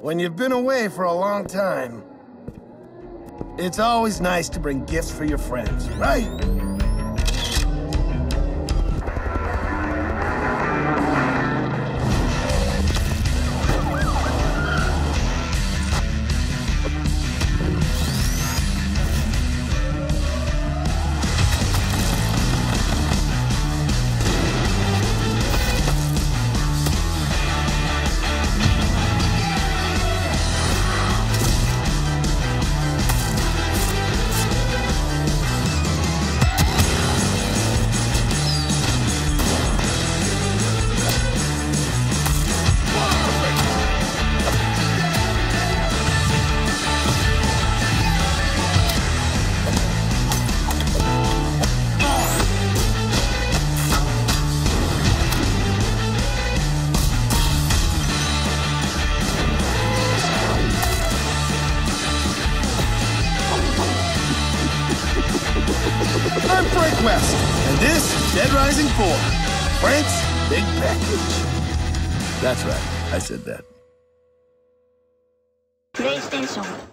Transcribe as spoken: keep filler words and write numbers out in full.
When you've been away for a long time, it's always nice to bring gifts for your friends, right? I'm Frank West, and this is Dead Rising four, Frank's Big Package. That's right, I said that. PlayStation.